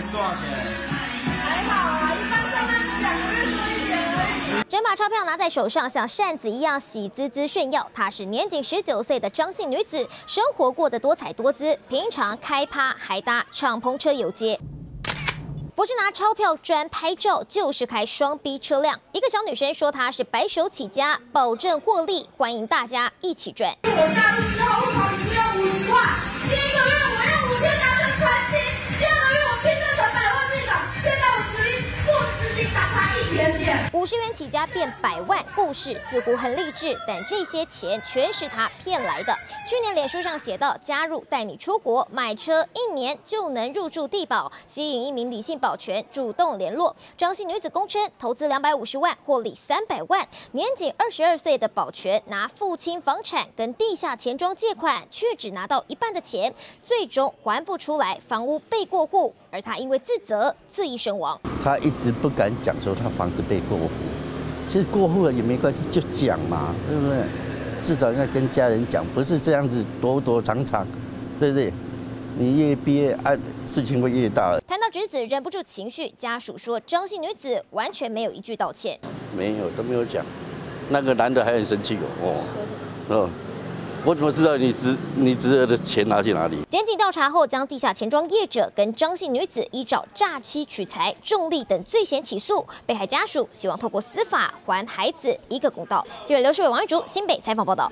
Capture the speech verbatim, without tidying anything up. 是多少钱？还好啊，一般上班族两个月多一点而已。整把钞票拿在手上，像扇子一样喜滋滋炫耀。她是年仅十九岁的张姓女子，生活过得多彩多姿，平常开趴还搭敞篷车游街。 不是拿钞票砖拍照，就是开双 B 车辆。一个小女生说她是白手起家，保证获利，欢迎大家一起赚。我加入之后，我考虑要五十万，第一个月我用五千达成传奇，第二个月我拼赚成百万队长，现在我只力不资金打他一点点。五十元起家变百万，故事似乎很励志，但这些钱全是她骗来的。去年脸书上写道：“加入带你出国买车，一年就能入住帝宝，吸引一名李姓保。” 保全主动联络张姓女子，供称投资两百五十万获利三百万。年仅二十二岁的保全拿父亲房产跟地下钱庄借款，却只拿到一半的钱，最终还不出来，房屋被过户。而他因为自责，自缢身亡。他一直不敢讲说他房子被过户，其实过户了也没关系，就讲嘛，对不对？至少要跟家人讲，不是这样子躲躲藏藏，对不对？ 你越憋，啊，事情会越大。谈到侄子忍不住情绪，家属说张姓女子完全没有一句道歉，没有都没有讲。那个男的还很生气哦，哦，我怎么知道你侄你侄儿的钱拿去哪里？检警调查后，将地下钱庄业者跟张姓女子依照诈欺取财、重利等罪嫌起诉。被害家属希望透过司法还孩子一个公道。记者刘世伟、王玉竹，新北采访报道。